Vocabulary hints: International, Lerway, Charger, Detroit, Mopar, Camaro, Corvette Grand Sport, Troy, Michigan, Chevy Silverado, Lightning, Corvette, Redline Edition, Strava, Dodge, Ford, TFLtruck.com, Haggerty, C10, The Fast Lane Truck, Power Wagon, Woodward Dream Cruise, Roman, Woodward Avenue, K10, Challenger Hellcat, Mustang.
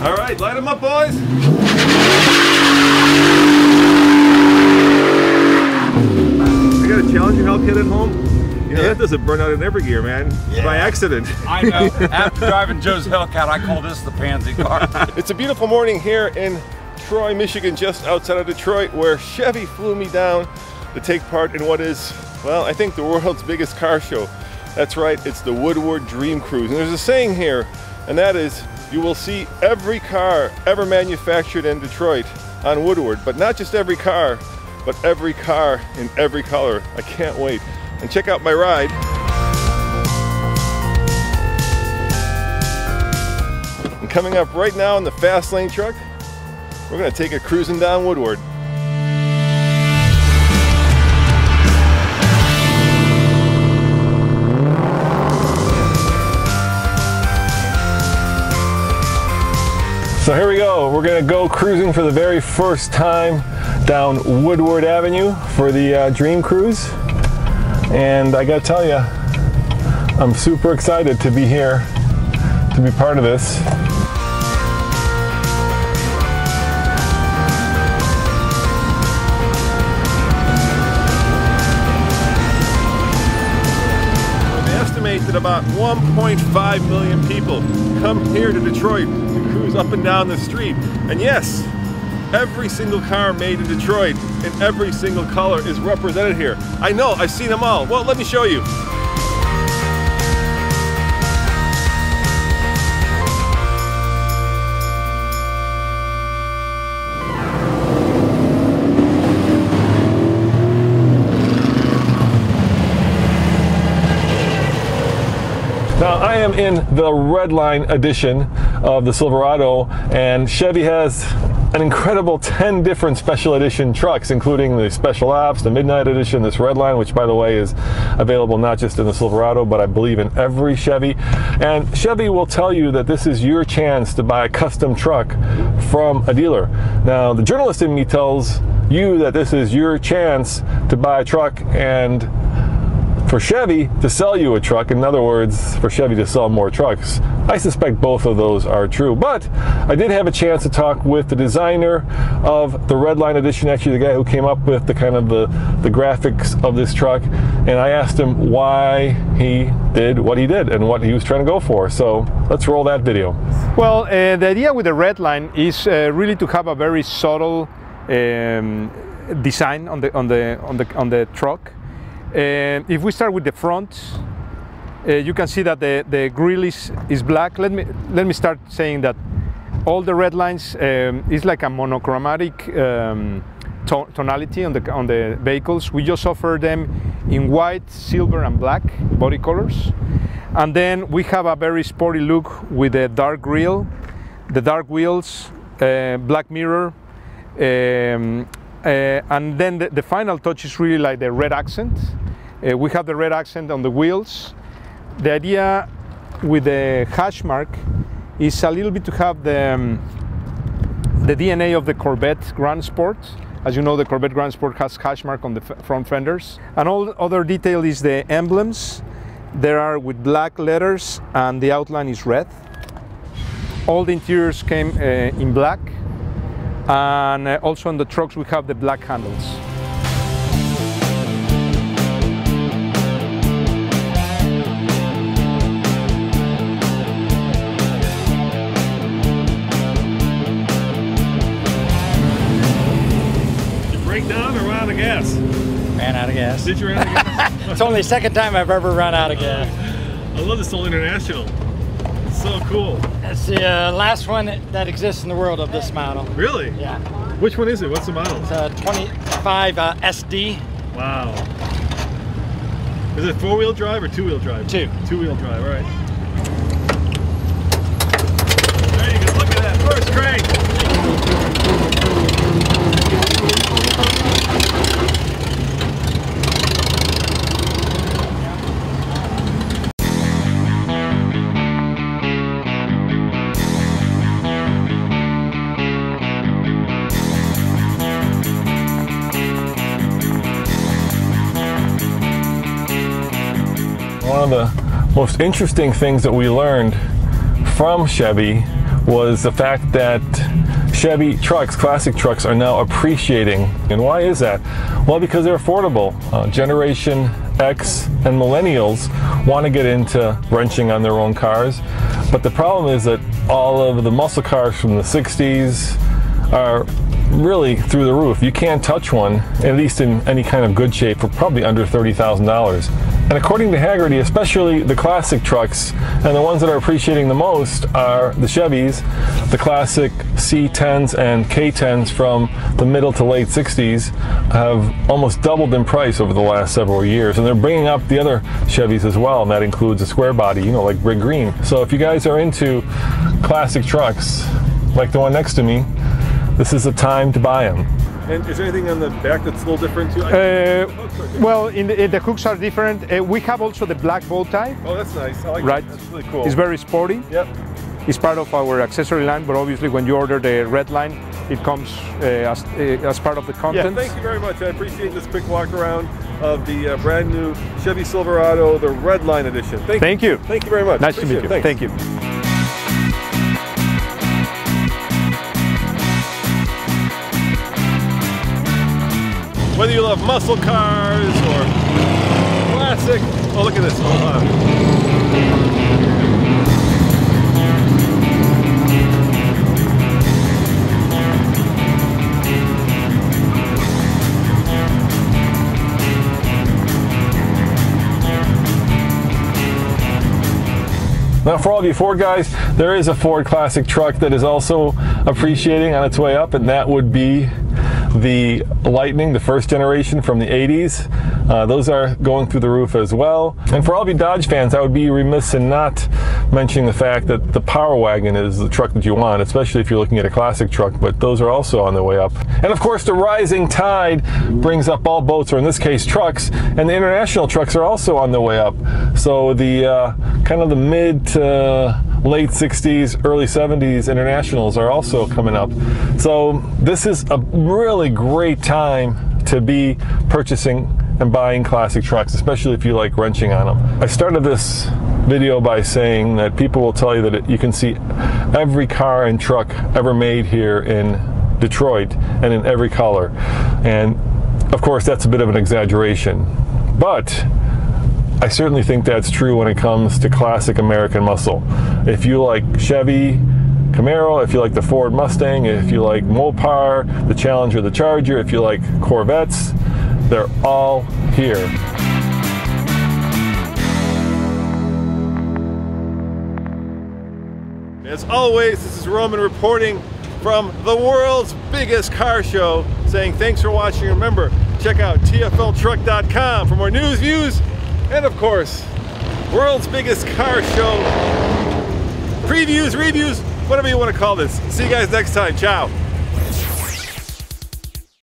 All right, light them up, boys. I got a Challenger Hellcat at home. You know, that doesn't burn out in every gear, man. Yeah. By accident. I know. After driving Joe's Hellcat, I call this the pansy car. It's a beautiful morning here in Troy, Michigan, just outside of Detroit, where Chevy flew me down to take part in what is, well, I think the world's biggest car show. That's right, it's the Woodward Dream Cruise. And there's a saying here, and that is, you will see every car ever manufactured in Detroit on Woodward, but not just every car, but every car in every color. I can't wait. And check out my ride. And coming up right now in the Fast Lane Truck, we're gonna take it cruising down Woodward. So here we go, we're gonna go cruising for the very first time down Woodward Avenue for the Dream Cruise. And I gotta tell you, I'm super excited to be here, to be part of this. That about 1.5 million people come here to Detroit to cruise up and down the street. And yes, every single car made in Detroit in every single color is represented here. I know, I've seen them all. Well, let me show you. Now, I am in the Redline Edition of the Silverado, and Chevy has an incredible 10 different special edition trucks, including the Special Ops, the Midnight Edition, this Redline, which by the way is available not just in the Silverado, but I believe in every Chevy. And Chevy will tell you that this is your chance to buy a custom truck from a dealer. Now, the journalist in me tells you that this is your chance to buy a truck and for Chevy to sell you a truck. In other words, for Chevy to sell more trucks. I suspect both of those are true, but I did have a chance to talk with the designer of the Redline Edition, actually the guy who came up with the kind of the graphics of this truck, and I asked him why he did what he did and what he was trying to go for. So let's roll that video. Well, the idea with the Redline is really to have a very subtle design on the truck. If we start with the front, you can see that the grille is black. Let me start saying that all the red lines is like a monochromatic tonality on the vehicles. We just offer them in white, silver, and black body colors, and then we have a very sporty look with a dark grille, the dark wheels, black mirror. And then the final touch is really like the red accent. We have the red accent on the wheels. The idea with the hash mark is a little bit to have the DNA of the Corvette Grand Sport. As you know, the Corvette Grand Sport has hash mark on the front fenders. And all other detail is the emblems. There are with black letters and the outline is red. All the interiors came in black. And also on the trucks we have the black handles. Did you break down or run out of gas? Ran out of gas. Did you run out of gas? It's only the second time I've ever run out of gas. I love this old International. So cool. That's the last one that exists in the world of this model. Really? Yeah. Which one is it? What's the model? It's a 25 SD. Wow. Is it four-wheel drive or two-wheel drive? Two. Two-wheel drive, all right. There you go, look at that, first crank. One of the most interesting things that we learned from Chevy was the fact that Chevy trucks, classic trucks, are now appreciating. And why is that? Well, because they're affordable. Generation X and millennials want to get into wrenching on their own cars, but the problem is that all of the muscle cars from the 60s are really through the roof. You can't touch one, at least in any kind of good shape, for probably under $30,000. And according to Haggerty, especially the classic trucks, and the ones that are appreciating the most are the Chevys, the classic C10s and K10s from the middle to late 60s have almost doubled in price over the last several years. And they're bringing up the other Chevys as well, and that includes a square body, you know, like Brig Green. So if you guys are into classic trucks, like the one next to me, this is the time to buy them. And is there anything on the back that's a little different too? Well, the hooks are different. We have also the black bow tie. Oh, that's nice. I like that. That's really cool. It's very sporty. Yep. It's part of our accessory line, but obviously when you order the Redline, it comes as part of the content. Yeah, thank you very much. I appreciate this quick walk around of the brand new Chevy Silverado, the Redline Edition. Thank you. Thank you very much. Nice appreciate to meet you. Thank you. Whether you love muscle cars or classic, oh look at this, hold on. Now for all of you Ford guys, there is a Ford classic truck that is also appreciating on its way up, and that would be the Lightning, the first generation from the 80s. Those are going through the roof as well. And for all of you Dodge fans, I would be remiss in not mentioning the fact that the Power Wagon is the truck that you want, especially if you're looking at a classic truck, but those are also on their way up. And of course, the rising tide brings up all boats, or in this case, trucks, and the International trucks are also on their way up. So the kind of the mid to late 60s, early 70s Internationals are also coming up. So this is a really great time to be purchasing and buying classic trucks, especially if you like wrenching on them. I started this video by saying that people will tell you that you can see every car and truck ever made here in Detroit, and in every color. And of course, that's a bit of an exaggeration, but I certainly think that's true when it comes to classic American muscle. If you like Chevy, Camaro, if you like the Ford Mustang, if you like Mopar, the Challenger, the Charger, if you like Corvettes, they're all here. As always, this is Roman reporting from the world's biggest car show, saying thanks for watching. Remember, check out TFLtruck.com for more news, views, and of course, world's biggest car show previews, reviews, whatever you want to call this. See you guys next time. Ciao.